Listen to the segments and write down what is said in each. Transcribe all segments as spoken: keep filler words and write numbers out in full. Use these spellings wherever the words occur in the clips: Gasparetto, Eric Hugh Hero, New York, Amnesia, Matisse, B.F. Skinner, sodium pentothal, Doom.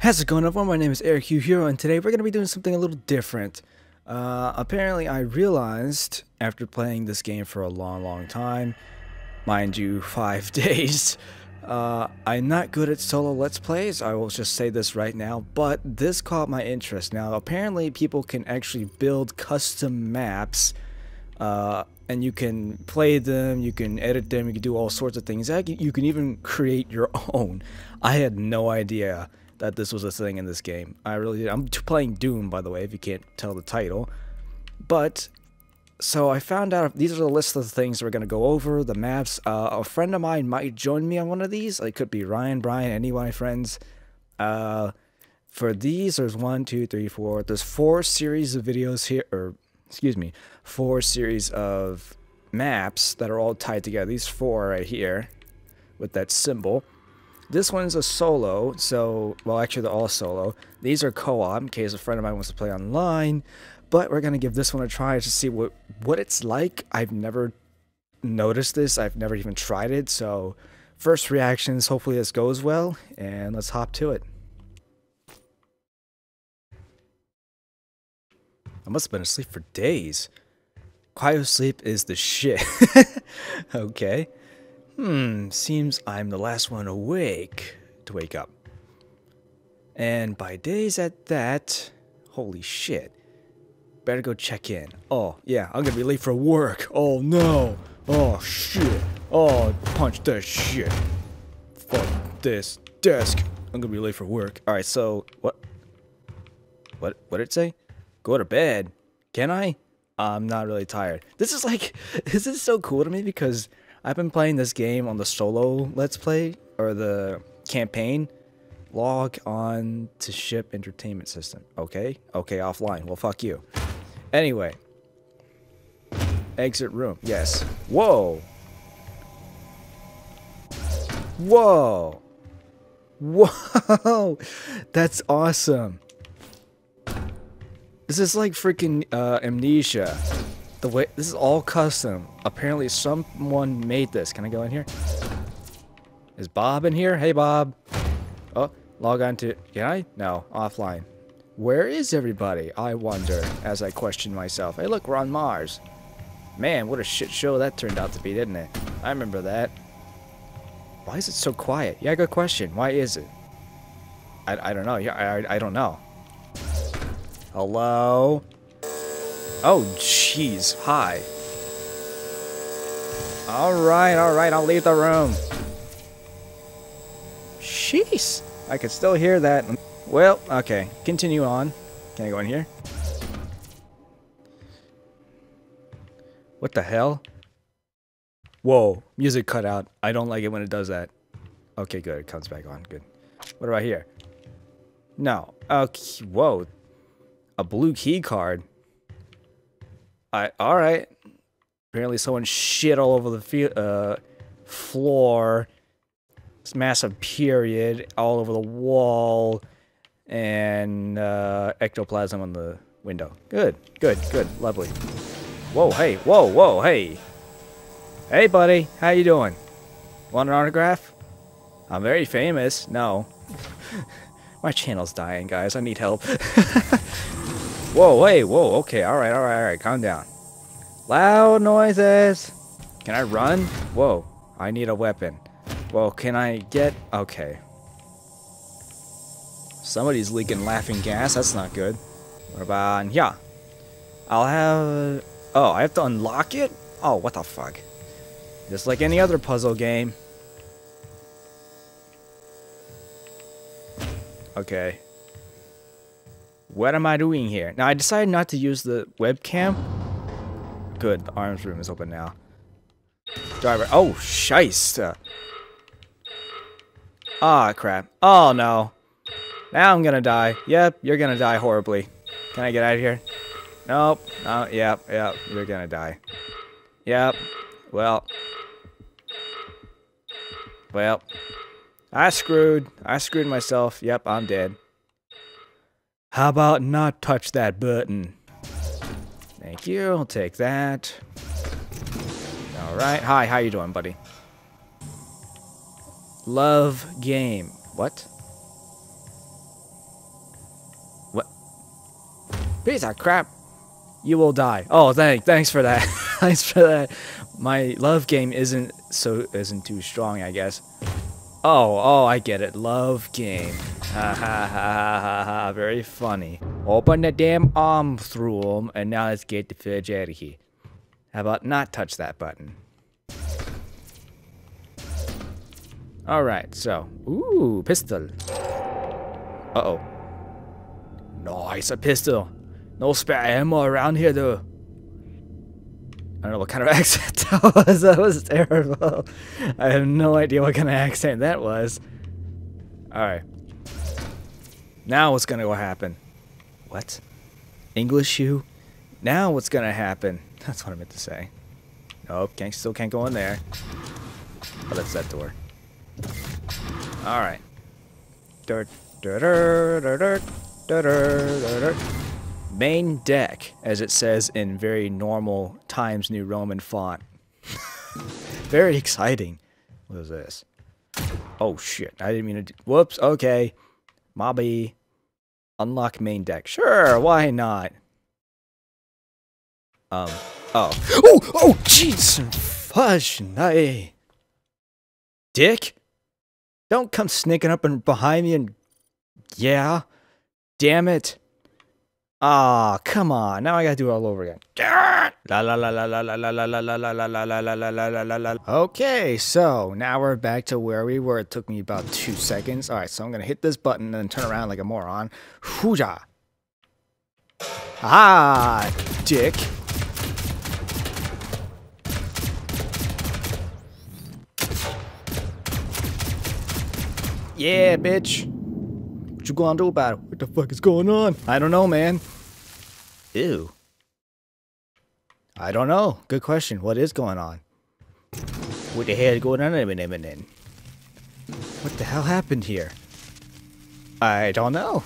How's it going, everyone? My name is Eric Hugh Hero, and today we're going to be doing something a little different. Uh, apparently, I realized, after playing this game for a long, long time, mind you, five days, uh, I'm not good at solo Let's Plays, I will just say this right now, but this caught my interest. Now, apparently, people can actually build custom maps, uh, and you can play them, you can edit them, you can do all sorts of things. You can even create your own. I had no idea that this was a thing in this game. I really did. I'm playing Doom, by the way, if you can't tell the title. But, so I found out, these are the list of the things we're going to go over, the maps. Uh, a friend of mine might join me on one of these. It could be Ryan, Brian, any of my friends. Uh, for these, there's one, two, three, four. There's four series of videos here, or, excuse me, four series of maps that are all tied together. These four right here, with that symbol. This one's a solo, so, well, actually, they're all solo. These are co-op, in case a friend of mine wants to play online. But we're going to give this one a try to see what, what it's like. I've never noticed this. I've never even tried it. So, first reactions, hopefully this goes well. And let's hop to it. I must have been asleep for days. Cryosleep is the shit. Okay. Hmm, seems I'm the last one awake to wake up. And by days at that, holy shit. Better go check in. Oh, yeah, I'm gonna be late for work. Oh, no. Oh, shit. Oh, punch that shit. Fuck this desk. I'm gonna be late for work. Alright, so, what? What? What did it say? Go to bed. Can I? I'm not really tired. This is like, this is so cool to me because I've been playing this game on the solo Let's Play, or the campaign. Log on to ship entertainment system. Okay? Okay, offline. Well, fuck you. Anyway. Exit room. Yes. Whoa! Whoa! Whoa! That's awesome. This is like freaking uh, Amnesia. The way this is all custom. Apparently someone made this. Can I go in here? Is Bob in here? Hey Bob. Oh, log on to, can I? No, offline. Where is everybody? I wonder as I question myself. Hey look, we're on Mars. Man, what a shit show that turned out to be, didn't it? I remember that. Why is it so quiet? Yeah, good question. Why is it? I, I don't know. Yeah, I, I don't know. Hello? Oh, jeez. Hi. Alright, alright. I'll leave the room. Jeez. I could still hear that. Well, okay. Continue on. Can I go in here? What the hell? Whoa. Music cut out. I don't like it when it does that. Okay, good. It comes back on. Good. What about here? No. Okay. Whoa. A blue key card. I, all right. Apparently someone shit all over the fe uh, floor. This massive period all over the wall, and uh, ectoplasm on the window. Good, good, good, lovely. Whoa, hey, whoa, whoa, hey, hey, buddy, how you doing? Want an autograph? I'm very famous. No, my channel's dying, guys. I need help. Whoa, hey, whoa, okay, alright, alright, alright, calm down. Loud noises! Can I run? Whoa, I need a weapon. Well, can I get... okay. Somebody's leaking laughing gas, that's not good. What about... yeah. I'll have... oh, I have to unlock it? Oh, what the fuck. Just like any other puzzle game. Okay. What am I doing here? Now, I decided not to use the webcam. Good, the arms room is open now. Driver. Oh, shiest. Ah, crap. Oh, no. Now I'm gonna die. Yep, you're gonna die horribly. Can I get out of here? Nope. Oh, yep, yep, you're gonna die. Yep. Well. Well. I screwed. I screwed myself. Yep, I'm dead. How about not touch that button? Thank you, I'll take that. Alright, hi, how you doing, buddy? Love game. What? Piece of crap. You will die. Oh, thank, thanks for that. Thanks for that. My love game isn't so isn't too strong, I guess. Oh, oh, I get it. Love game. Ha ha ha ha ha ha. Very funny. Open the damn arm through them, and now let's get the fudge out of here. How about not touch that button? All right. So, ooh, pistol. Uh oh. Nice, a pistol. No spare ammo around here, though. I don't know what kind of accent that was. That was terrible. I have no idea what kind of accent that was. Alright. Now what's gonna happen? What? English you? Now what's gonna happen? That's what I meant to say. Nope, can't, still can't go in there. Oh, that's that door. Alright. Dirt, dirt, dirt, dirt, dirt, dirt. Main deck, as it says in very normal Times New Roman font. Very exciting. What is this? Oh shit, I didn't mean to do, whoops, okay. Mobby. Unlock main deck. Sure, why not? Um, oh. Oh, oh, jeez! Fudge, hey. Dick? Don't come sneaking up and behind me and... Yeah. Damn it. Ah, oh, come on. Now I gotta do it all over again. La la la la la la la la la la la la la la la la. Okay, so now we're back to where we were. It took me about two seconds. Alright, so I'm gonna hit this button and then turn around like a moron. Hooja. Ah, dick. Yeah, bitch. What you gonna do about it? What the fuck is going on? I don't know, man. Ew. I don't know. Good question. What is going on? What the hell is going on? What the hell happened here? I don't know.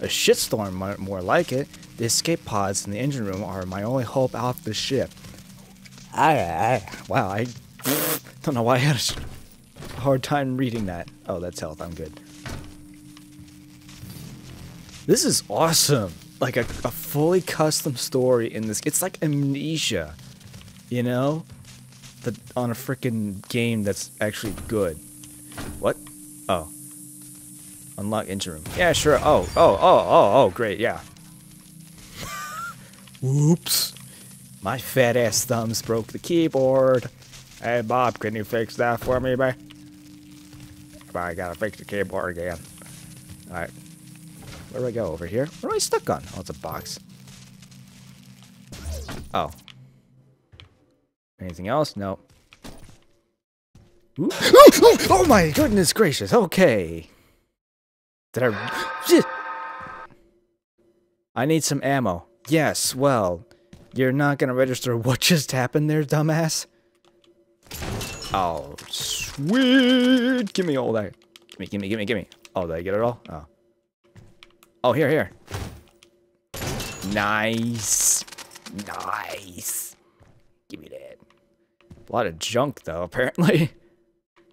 A shitstorm, more like it. The escape pods in the engine room are my only hope off the ship. I, I wow, I don't know why I had a hard time reading that. Oh, that's health. I'm good. This is awesome. Like a, a fully custom story in this. It's like Amnesia, you know? The, on a freaking game that's actually good. What? Oh. Unlock engine room. Yeah, sure. Oh, oh, oh, oh, oh, great, yeah. Oops. My fat ass thumbs broke the keyboard. Hey, Bob, can you fix that for me, man? I gotta fix the keyboard again. Alright. Where do I go? Over here? What am I stuck on? Oh, it's a box. Oh. Anything else? No. Ooh. Oh, oh, oh my goodness gracious. Okay. Did I... I need some ammo. Yes, well. You're not gonna register what just happened there, dumbass. Oh, sweet. Give me all that. Give me, give me, give me, give me. Oh, did I get it all? Oh. Oh, here, here. Nice. Nice. Give me that. A lot of junk, though, apparently.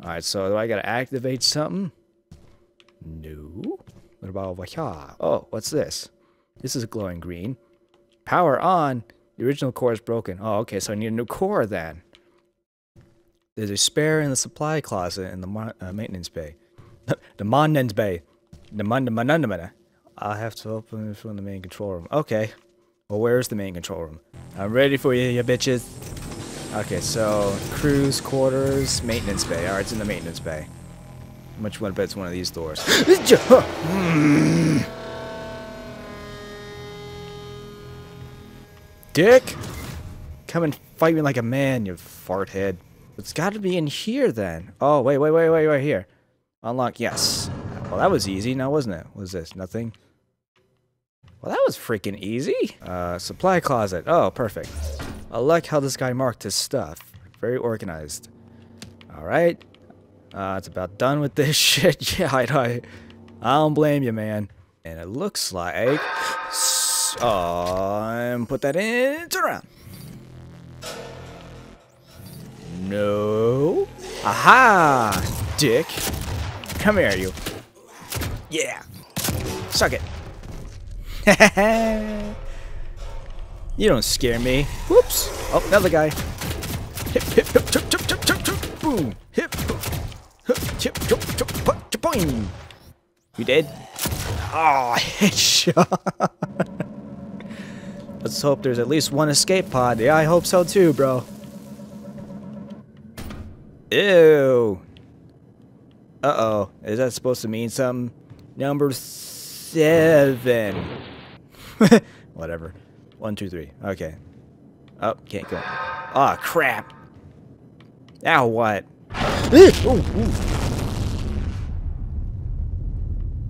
Alright, so do I gotta activate something? No. What about over here? Oh, what's this? This is glowing green. Power on. The original core is broken. Oh, okay, so I need a new core, then. There's a spare in the supply closet in the mon uh, maintenance bay. The maintenance bay. The maintenance. I'll have to open this from the main control room. Okay. Well, where's the main control room? I'm ready for you, you bitches. Okay, so cruise quarters, maintenance bay. Alright, it's in the maintenance bay. How much you want to bet it's one of these doors? Dick! Come and fight me like a man, you fart head. It's gotta be in here then. Oh, wait, wait, wait, wait, wait, here. Unlock, yes. Well, that was easy now, wasn't it? What was this? Nothing? Well, that was freaking easy. Uh, supply closet. Oh, perfect. I like how this guy marked his stuff. Very organized. Alright. Uh, it's about done with this shit. Yeah, I, I, I don't blame you, man. And it looks like... So, um, put that in. Turn around. No. Aha! Dick. Come here, you. Yeah. Suck it. You don't scare me. Whoops. Oh, another guy. Hip, hip, hip, chip, chip, chip, chip, chip, boom. Hip, hip, chip, chip, chip, chip, boing. You dead? Oh, headshot. Let's hope there's at least one escape pod. Yeah, I hope so too, bro. Ew. Uh-oh. Is that supposed to mean something? Number seven. Whatever. One, two, three. Okay. Oh, can't go. Oh, crap. Now what? Ooh, ooh.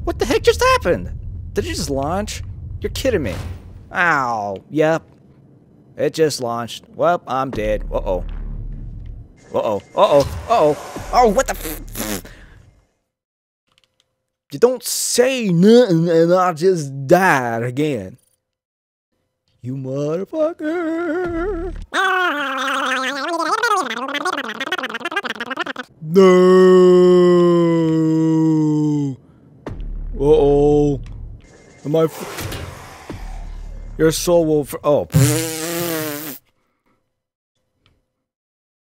What the heck just happened? Did you just launch? You're kidding me. Ow. Yep. It just launched. Well, I'm dead. Uh-oh. Uh-oh. Uh-oh. Uh-oh. Oh, what the f- You don't say nothing and I just died again. You motherfucker. No. Uh-oh. Am I... F Your soul will... F oh.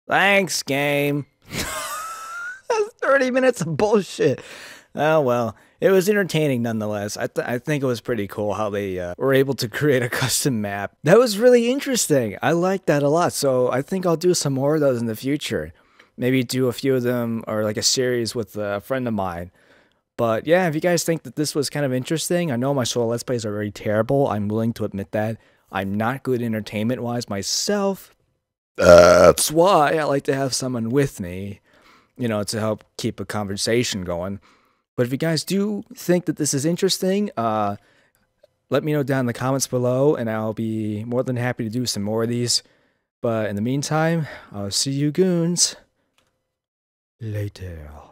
Thanks, game. That's thirty minutes of bullshit. Oh, well. It was entertaining nonetheless. I, th I think it was pretty cool how they uh, were able to create a custom map. That was really interesting. I liked that a lot. So I think I'll do some more of those in the future. Maybe do a few of them or like a series with a friend of mine. But yeah, if you guys think that this was kind of interesting, I know my solo Let's Plays are very terrible. I'm willing to admit that. I'm not good entertainment-wise myself. That's why I like to have someone with me, you know, to help keep a conversation going. But if you guys do think that this is interesting, uh, let me know down in the comments below, and I'll be more than happy to do some more of these. But in the meantime, I'll see you goons later.